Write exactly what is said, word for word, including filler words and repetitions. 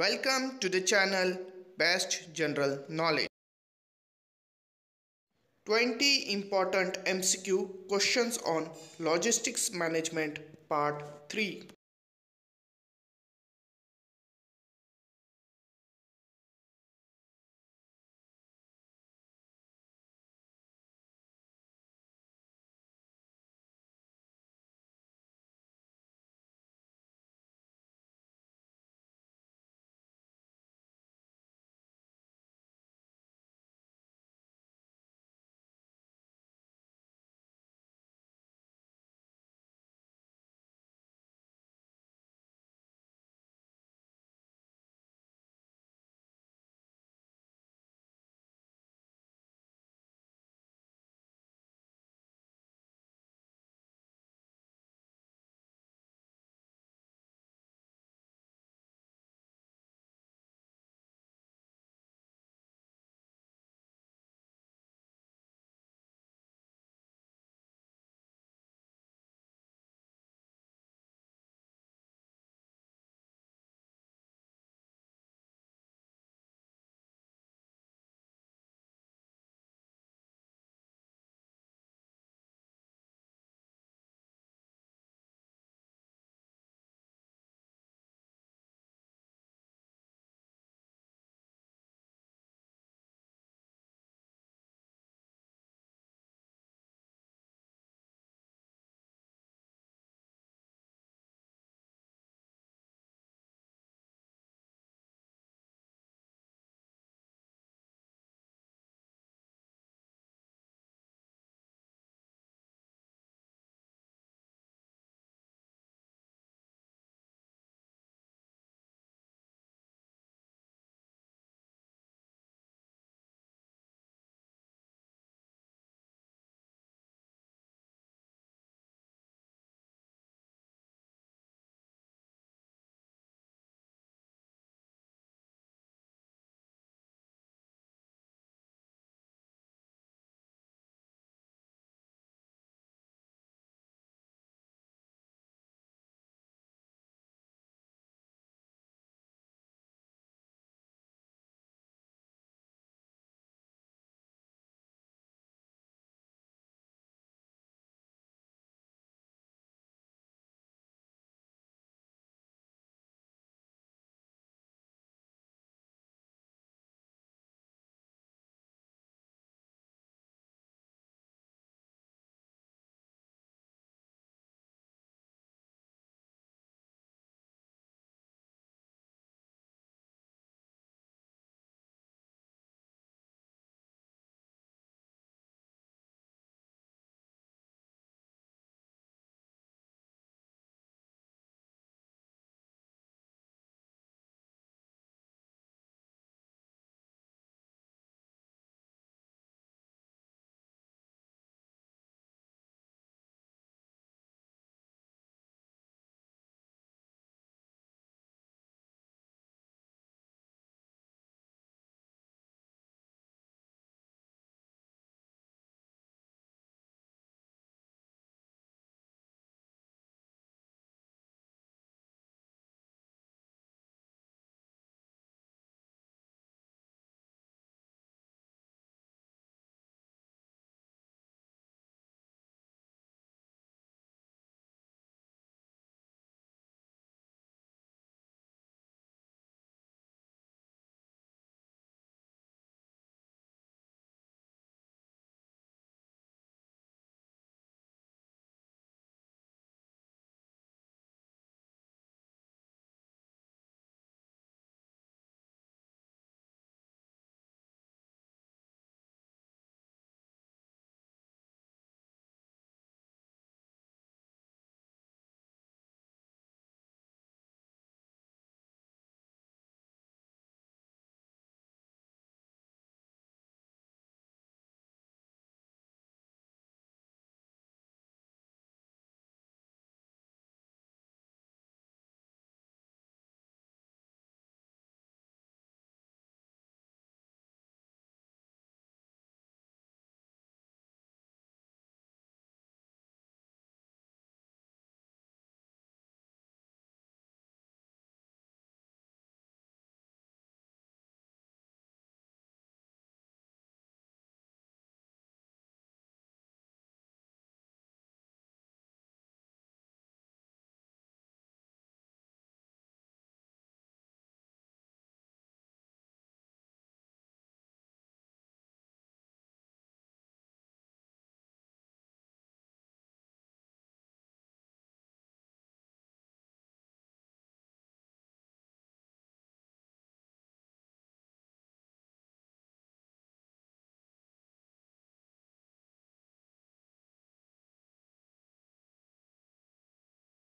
Welcome to the channel Best General Knowledge. twenty important M C Q questions on Logistics Management Part three.